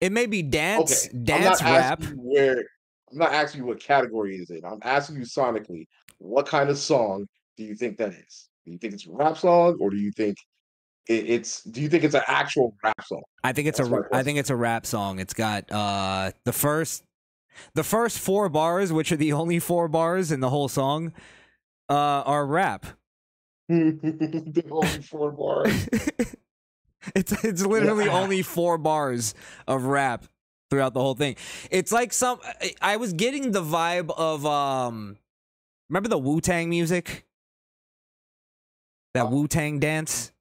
It may be dance, okay. dance rap. I'm not asking you what category is it. I'm asking you sonically, what kind of song do you think that is? Do you think it's a rap song, or do you think it's an actual rap song? I think it's a rap song. It's got the first four bars, which are the only four bars in the whole song, are rap. The only four bars. It's literally only four bars of rap throughout the whole thing. It's like some, I was getting the vibe of remember the Wu-Tang music? That Wu-Tang dance?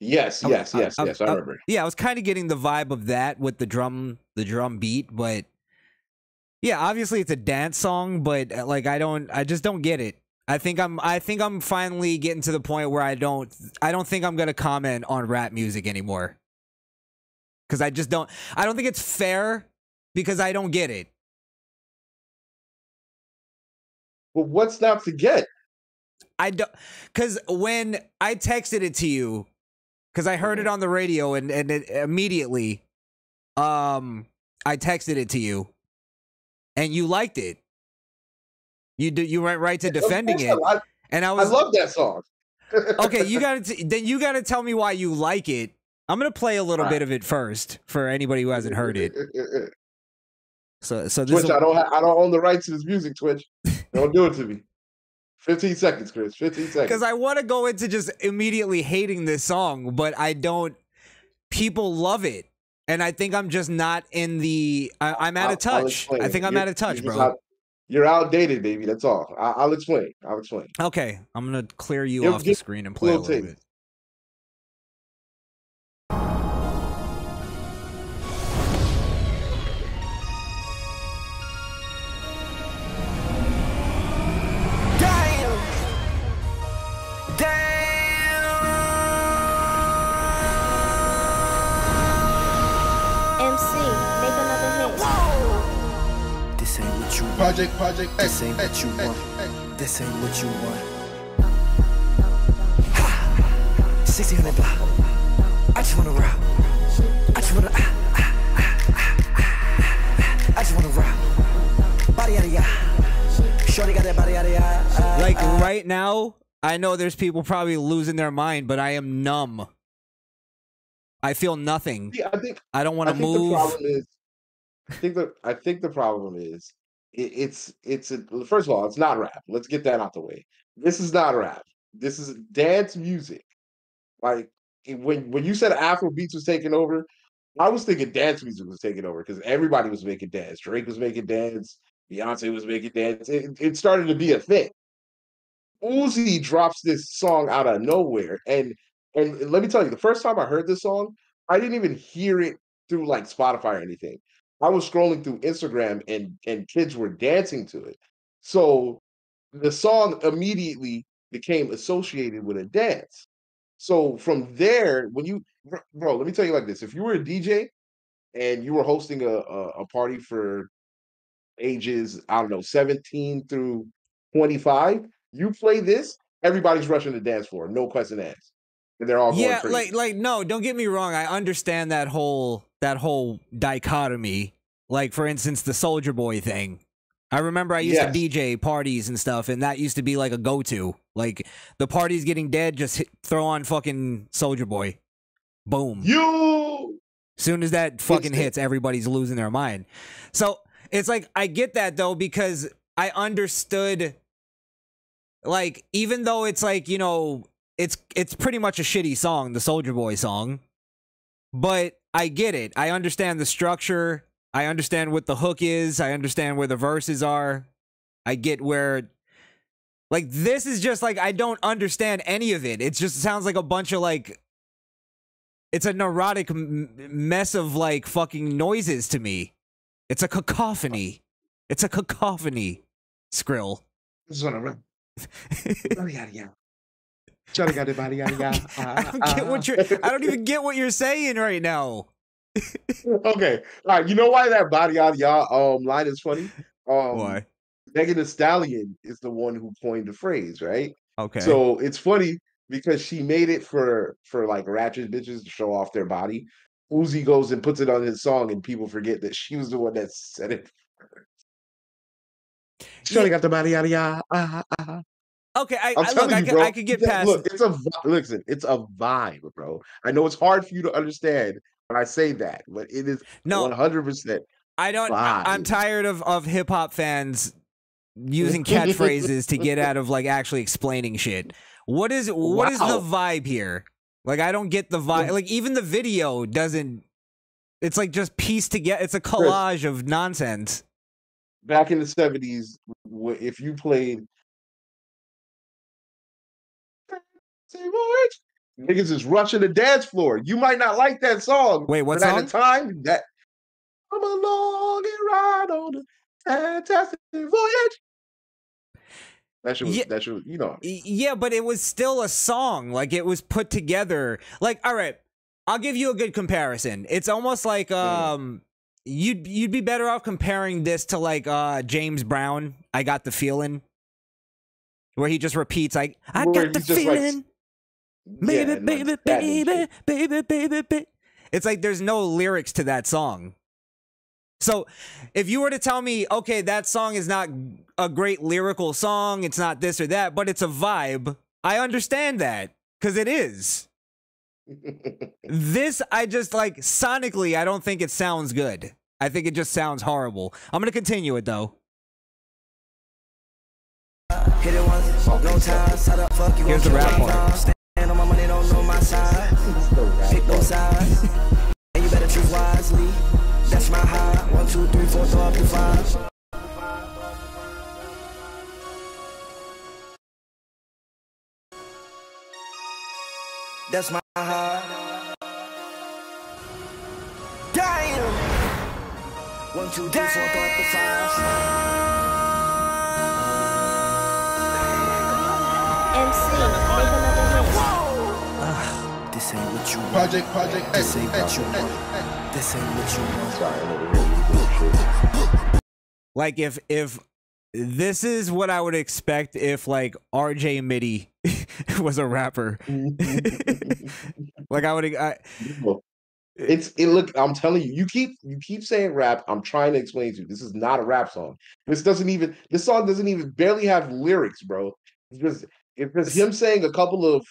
Yes, I remember. Yeah, I was kind of getting the vibe of that with the drum beat, but yeah, obviously it's a dance song, but like I just don't get it. I think I'm finally getting to the point where I don't think I'm gonna comment on rap music anymore. Cause I don't think it's fair because I don't get it. Well, what's not to get? Cause when I texted it to you, cause I heard it on the radio and it immediately, I texted it to you and you liked it. You went right to defending it. And I love that song. Okay, you gotta tell me why you like it. I'm gonna play a little bit of it first for anybody who hasn't heard it. So Twitch, I don't own the rights to this music, Twitch. Don't do it to me. 15 seconds, Chris. 15 seconds. Because I want to go into just immediately hating this song, but I don't. People love it, and I think I'm just not in the. I'm out of touch. I think I'm out of touch, bro. You're outdated, baby. That's all. I'll explain. I'll explain. Okay, I'm gonna clear you off the screen and play a little bit. Project, this ain't what you want. This ain't what you want. Ha! 1600 block. I just wanna rock. I just wanna I just wanna rock. Body out of ya. Shorty got that body out of ya. Like right now, I know there's people probably losing their mind, but I am numb. I feel nothing. Yeah, I don't want to move. The problem is, I think the problem is. First of all, it's not rap. Let's get that out the way. This is not rap. This is dance music. Like when you said Afro beats was taking over, I was thinking dance music was taking over because everybody was making dance. Drake was making dance. Beyonce was making dance. It started to be a thing. Uzi drops this song out of nowhere, and let me tell you, the first time I heard this song, I didn't even hear it through like Spotify or anything. I was scrolling through Instagram and kids were dancing to it. So the song immediately became associated with a dance. So from there, when you, bro, let me tell you like this. If you were a DJ and you were hosting a party for ages, I don't know, 17 through 25, you play this, everybody's rushing to dance floor, no question asked. And they're all going crazy. like no, don't get me wrong. I understand that whole dichotomy. Like for instance, the Soulja Boy thing. I remember I used to DJ parties and stuff, and that used to be like a go-to. Like the party's getting dead, just throw on fucking Soulja Boy. Boom. You. Soon as that fucking hits, everybody's losing their mind. So it's like I get that though because I understood. Like even though it's like you know it's pretty much a shitty song, the Soulja Boy song, but. I get it. I understand the structure. I understand what the hook is. I understand where the verses are. I get where... Like, this is just, like, I don't understand any of it. It just sounds like a bunch of, like... It's a neurotic mess of, like, fucking noises to me. It's a cacophony. It's a cacophony. Skrill. Just wanna run. I don't even get what you're saying right now. Okay, all right. You know why that body out y'all line is funny? Why? Megan the Stallion is the one who coined the phrase, right? Okay. So it's funny because she made it for like ratchet bitches to show off their body. Uzi goes and puts it on his song, and people forget that she was the one that said it first. She only got the body out of y'all. Okay, I could get past. Look, it's a vibe, bro. I know it's hard for you to understand when I say that, but it is 100%. I don't. Vibe. I'm tired of hip hop fans using catchphrases to get out of like actually explaining shit. What is the vibe here? Like, I don't get the vibe. Like, even the video doesn't. It's like just pieced together. It's a collage of nonsense. Back in the 70s, if you played. Niggas is rushing the dance floor. You might not like that song. Wait, what song? At the time, that come along and ride on the fantastic voyage. That shit was, that shit was, you know. Yeah, but it was still a song. Like, it was put together. Like, all right, I'll give you a good comparison. It's almost like you'd be better off comparing this to like James Brown, I Got the Feeling, where he just repeats like, I got the feeling. Like, baby, yeah, baby, baby, baby, baby, baby. It's like there's no lyrics to that song. So if you were to tell me, okay, that song is not a great lyrical song, it's not this or that, but it's a vibe, I understand that, because it is. This, I just, like, sonically, I don't think it sounds good. I think it just sounds horrible. I'm going to continue it, though. Here's the rap part. That's my high. 1, 2, 3, 4, 5. That's my high. Damn. 1, 2, 3, 4, 5. MC. This ain't what you want. Project. This ain't what you want. This ain't what you want. Sorry, like if this is what I would expect if like RJ Mitty was a rapper. Like look, I'm telling you, you keep saying rap. I'm trying to explain to you. This is not a rap song. This song doesn't even barely have lyrics, bro. It's just him saying a couple of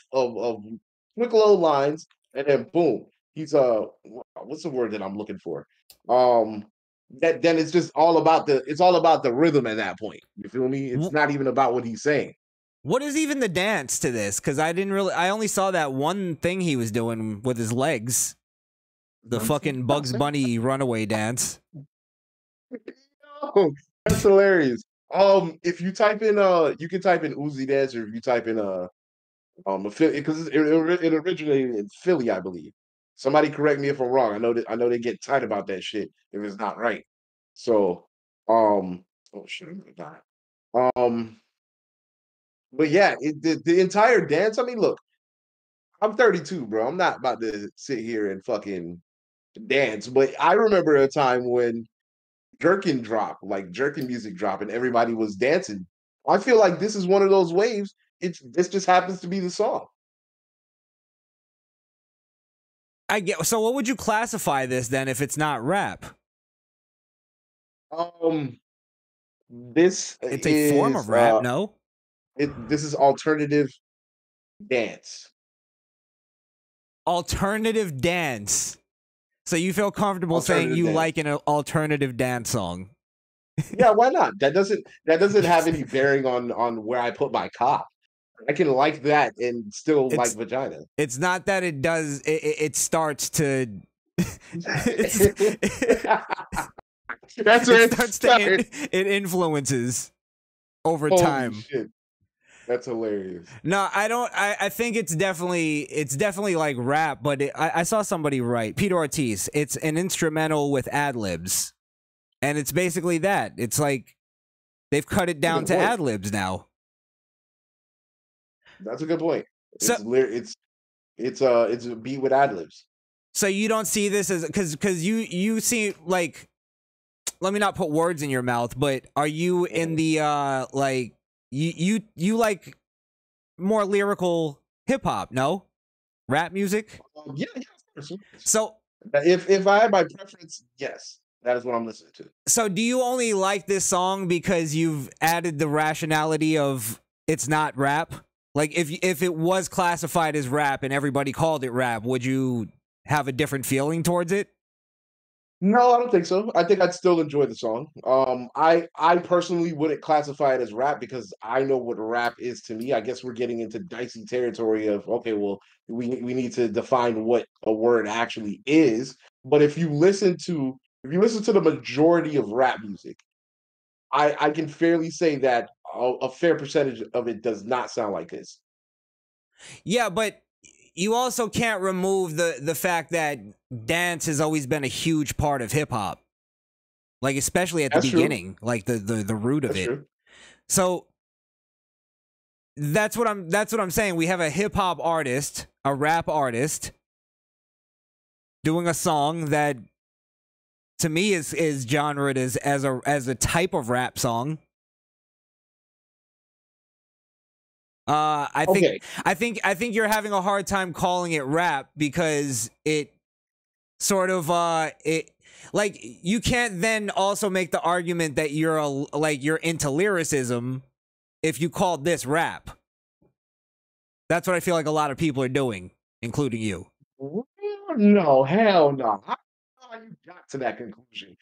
quick little lines, and then boom, he's what's the word that I'm looking for? Then it's just all about the rhythm at that point. You feel me? It's not even about what he's saying. What is even the dance to this? Because I only saw that one thing he was doing with his legs, the fucking Bugs Bunny runaway dance. Yo, that's hilarious. If you type in you can type in Uzi dance, or if you type in because it originated in Philly, I believe. Somebody correct me if I'm wrong. I know they get tight about that shit if it's not right. So, oh shit, I'm gonna die. But yeah, the entire dance. I mean, look, I'm 32, bro. I'm not about to sit here and fucking dance. But I remember a time when jerkin dropped, like jerkin music dropped, and everybody was dancing. I feel like this is one of those waves. This just happens to be the song. I get. So what would you classify this then if it's not rap? It's a form of rap, no? This is alternative dance. Alternative dance. So you feel comfortable saying you like an alternative dance song? Yeah, why not? That doesn't have any bearing on where I put my cop. I can like that and still like vagina. It's not that it does. It starts to. That's where it starts to. It influences over time. Shit. That's hilarious. No, I don't. I think it's definitely like rap. But I saw somebody write Peter Ortiz. It's an instrumental with ad libs, and it's basically that. It's like they've cut it down to ad libs now. That's a good point. So, it's a beat with ad-libs. So you don't see this as because you see, like, let me not put words in your mouth, but are you in the like you like more lyrical hip hop? No, rap music. Yeah. So If I had my preference, yes, that is what I'm listening to. So do you only like this song because you've added the rationality of it's not rap? Like if it was classified as rap and everybody called it rap, would you have a different feeling towards it? No, I don't think so. I think I'd still enjoy the song. I personally wouldn't classify it as rap because I know what rap is to me. I guess we're getting into dicey territory of, okay, well, we need to define what a word actually is. But if you listen to the majority of rap music, I can fairly say that a fair percentage of it does not sound like this. Yeah, but you also can't remove the fact that dance has always been a huge part of hip hop, like especially at the beginning, like the root of it. So that's what I'm saying. We have a hip hop artist, a rap artist, doing a song that, to me, is genred as a type of rap song. I think you're having a hard time calling it rap because it sort of like you can't then also make the argument that you're into lyricism if you called this rap. That's what I feel like a lot of people are doing, including you. No, hell no. How you got to that conclusion?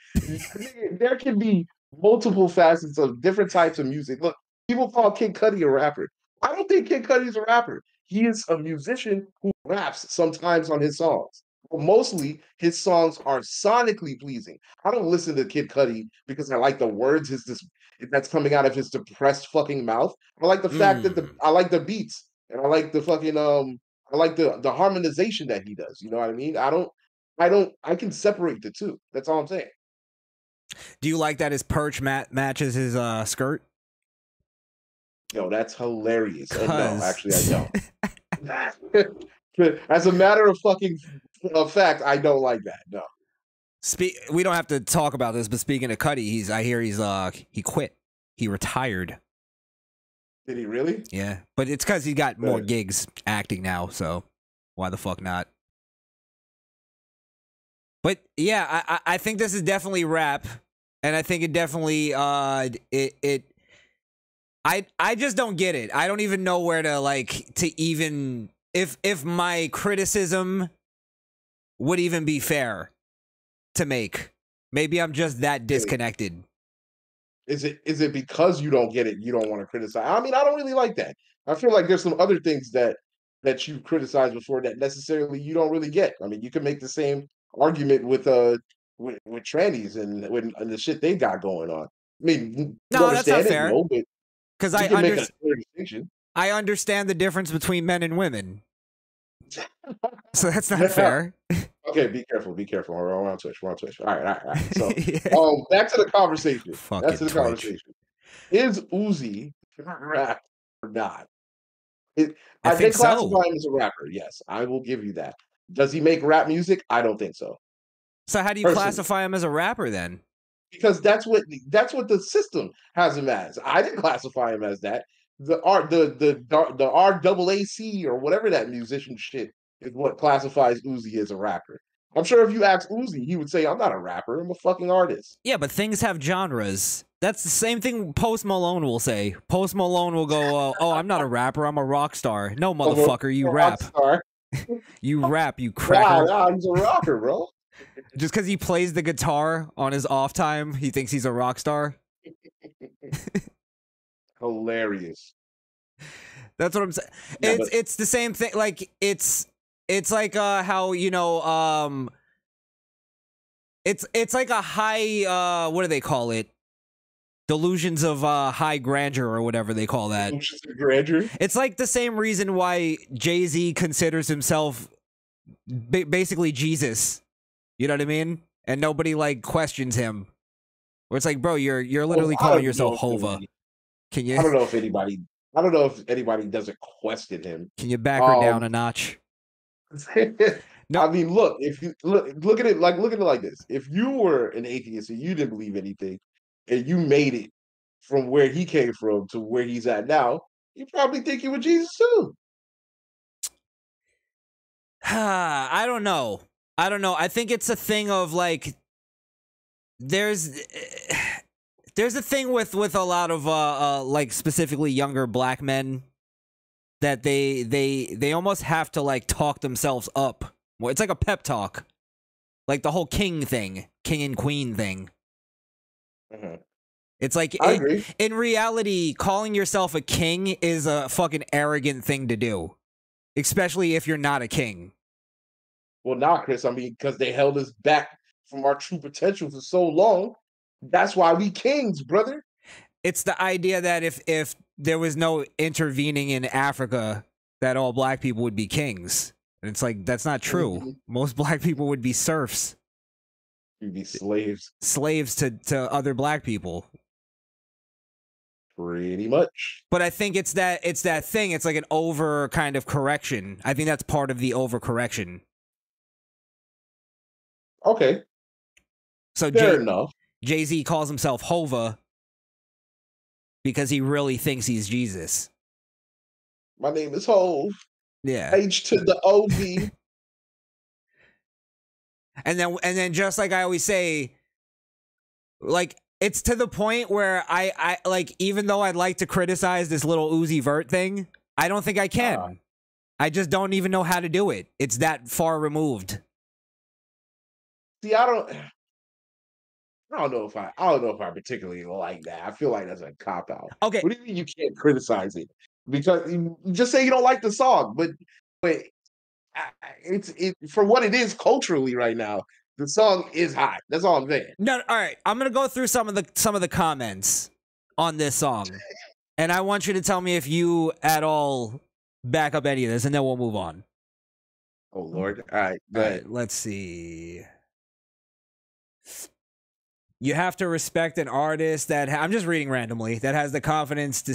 There can be multiple facets of different types of music. Look, people call Kid Cudi a rapper. I don't think Kid Cudi's a rapper. He is a musician who raps sometimes on his songs. But mostly, his songs are sonically pleasing. I don't listen to Kid Cudi because I like the words that's coming out of his depressed fucking mouth. I like the fact that I like the beats and I like the fucking I like the harmonization that he does. You know what I mean? I can separate the two. That's all I'm saying. Do you like that his perch matches his skirt? Yo, that's hilarious. And no, actually, I don't. As a matter of fucking fact, I don't like that. No. We don't have to talk about this, but speaking of Cudi, I hear he quit. He retired. Did he really? Yeah, but it's because he got more gigs acting now, so why the fuck not? But yeah, I think this is definitely rap, and I think it definitely I just don't get it. I don't even know where to even if my criticism would even be fair to make. Maybe I'm just that disconnected. Is it because you don't get it, you don't want to criticize? I mean, I don't really like that. I feel like there's some other things that you criticized before that necessarily you don't really get. I mean, you can make the same argument with trannies and the shit they got going on. I mean, no, that's not fair. No, but because I understand the difference between men and women. So that's not fair. Okay, be careful. We're on Twitch. All right. So yeah. Back to the conversation. Back to the Twitch conversation. Is Uzi rap or not? I think they classify him as a rapper. Yes, I will give you that. Does he make rap music? I don't think so. So how do you classify him as a rapper then? Because that's what the system has him as. I didn't classify him as that. The RAAC or whatever that musician shit is what classifies Uzi as a rapper. I'm sure if you ask Uzi, he would say, "I'm not a rapper. I'm a fucking artist." Yeah, but things have genres. That's the same thing Post Malone will say. Post Malone will go, "Oh, I'm not a rapper. I'm a rock star." No, motherfucker, you rap. You rap, you cracker. Nah, he's a rocker, bro. Just because he plays the guitar on his off time, he thinks he's a rock star. Hilarious. That's what I'm saying. Yeah, it's the same thing. Like it's like how it's like a high what do they call it? Delusions of high grandeur or whatever they call that. Delusions of grandeur. It's like the same reason why Jay-Z considers himself basically Jesus. You know what I mean? And nobody questions him. Where it's like, bro, you're literally calling yourself Hova. Can you? I don't know if anybody doesn't question him. Can you back her down a notch? No, I mean, look. If you look at it like this, if you were an atheist and you didn't believe anything, and you made it from where he came from to where he's at now, you probably think you were Jesus too. I don't know. I don't know. I think it's a thing of like, there's a thing with a lot of like specifically younger black men that they almost have to like talk themselves up. It's like a pep talk, like the whole king thing, king and queen thing. Mm-hmm. It's like in reality, calling yourself a king is a fucking arrogant thing to do, especially if you're not a king. Well, nah, Chris. I mean, because they held us back from our true potential for so long. That's why we kings, brother. It's the idea that if there was no intervening in Africa, that all black people would be kings. And it's like, that's not true. Most black people would be serfs. You'd be slaves. Slaves to other black people. Pretty much. But I think it's that thing. It's like an over kind of correction. I think that's part of the overcorrection. Okay. So Jay-Z calls himself Hova because he really thinks he's Jesus. My name is Hov. Yeah. H to the O-V. And then just like I always say, like, it's to the point where I like, even though I'd like to criticize this Lil Uzi Vert thing, I don't think I can. I just don't even know how to do it. It's that far removed. See, I don't know if I particularly like that. I feel like that's a cop out. Okay. What do you mean you can't criticize it? Because you just say you don't like the song, but it's for what it is culturally right now. The song is hot. That's all I'm saying. No, all right. I'm gonna go through some of the comments on this song, and I want you to tell me if you at all back up any of this, and then we'll move on. Oh Lord! All right, but let's see. You have to respect an artist that I'm just reading randomly that has the confidence to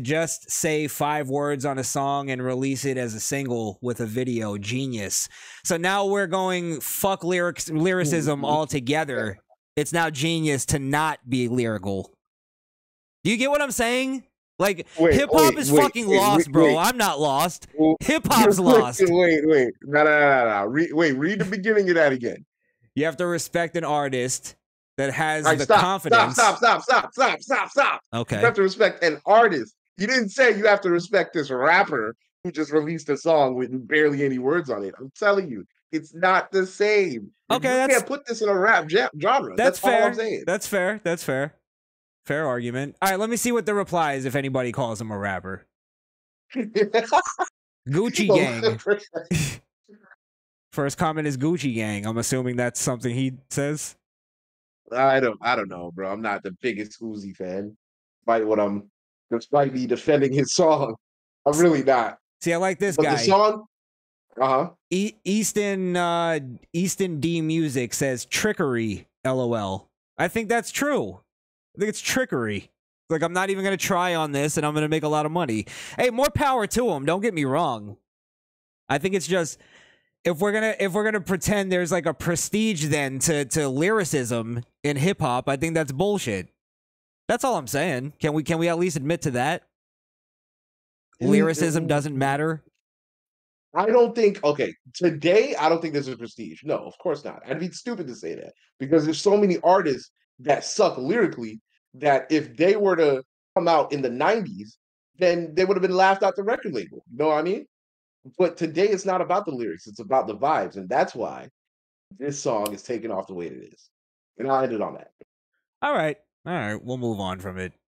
just say 5 words on a song and release it as a single with a video. Genius. So now we're going fuck lyricism altogether. It's now genius to not be lyrical. Do you get what I'm saying? Like hip hop is fucking lost, bro. I'm not lost. Hip hop's lost. Wait. No. Read the beginning of that again. You have to respect an artist that has the confidence. Stop. Okay. You have to respect an artist. You didn't say you have to respect this rapper who just released a song with barely any words on it. I'm telling you, it's not the same. Okay, you can't put this in a rap genre. That's fair. All I'm saying. That's fair. Fair argument. All right, let me see what the reply is if anybody calls him a rapper. Gucci Gang. First comment is Gucci Gang. I'm assuming that's something he says. I don't know, bro. I'm not the biggest Uzi fan. Despite me defending his song, I'm really not. See, I like this guy. The song, Easton D Music says trickery. LOL. I think that's true. I think it's trickery. Like, I'm not even gonna try on this, and I'm gonna make a lot of money. Hey, more power to him. Don't get me wrong. I think it's just, if we're gonna pretend there's like a prestige then to lyricism in hip hop, I think that's bullshit. That's all I'm saying. Can we at least admit to that? Lyricism doesn't matter. Today I don't think there's a prestige. No, of course not. I'd be stupid to say that because there's so many artists that suck lyrically that if they were to come out in the 90s, then they would have been laughed out the record label. You know what I mean? But today, it's not about the lyrics. It's about the vibes. And that's why this song is taking off the way it is. And I'll end it on that. All right. We'll move on from it.